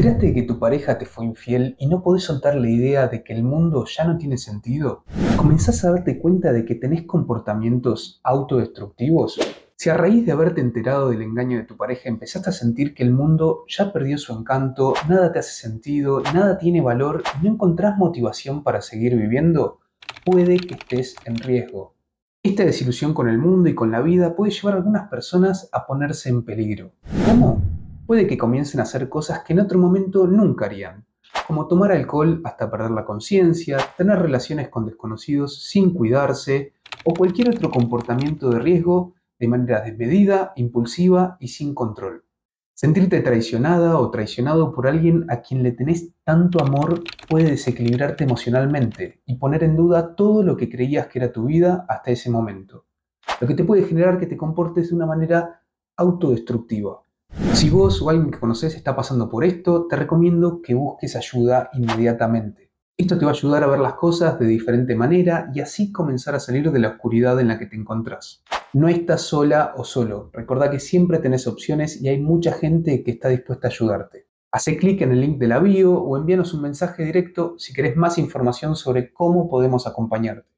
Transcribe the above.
enteraste de que tu pareja te fue infiel y no podés soltar la idea de que el mundo ya no tiene sentido? ¿Comenzás a darte cuenta de que tenés comportamientos autodestructivos? Si a raíz de haberte enterado del engaño de tu pareja empezaste a sentir que el mundo ya perdió su encanto, nada te hace sentido, nada tiene valor y no encontrás motivación para seguir viviendo, puede que estés en riesgo. Esta desilusión con el mundo y con la vida puede llevar a algunas personas a ponerse en peligro. ¿Cómo? Puede que comiencen a hacer cosas que en otro momento nunca harían, como tomar alcohol hasta perder la conciencia, tener relaciones con desconocidos sin cuidarse o cualquier otro comportamiento de riesgo de manera desmedida, impulsiva y sin control. Sentirte traicionada o traicionado por alguien a quien le tenés tanto amor puede desequilibrarte emocionalmente y poner en duda todo lo que creías que era tu vida hasta ese momento, lo que te puede generar que te comportes de una manera autodestructiva. Si vos o alguien que conocés está pasando por esto, te recomiendo que busques ayuda inmediatamente. Esto te va a ayudar a ver las cosas de diferente manera y así comenzar a salir de la oscuridad en la que te encontrás. No estás sola o solo. Recordá que siempre tenés opciones y hay mucha gente que está dispuesta a ayudarte. Hacé clic en el link de la bio o envíanos un mensaje directo si querés más información sobre cómo podemos acompañarte.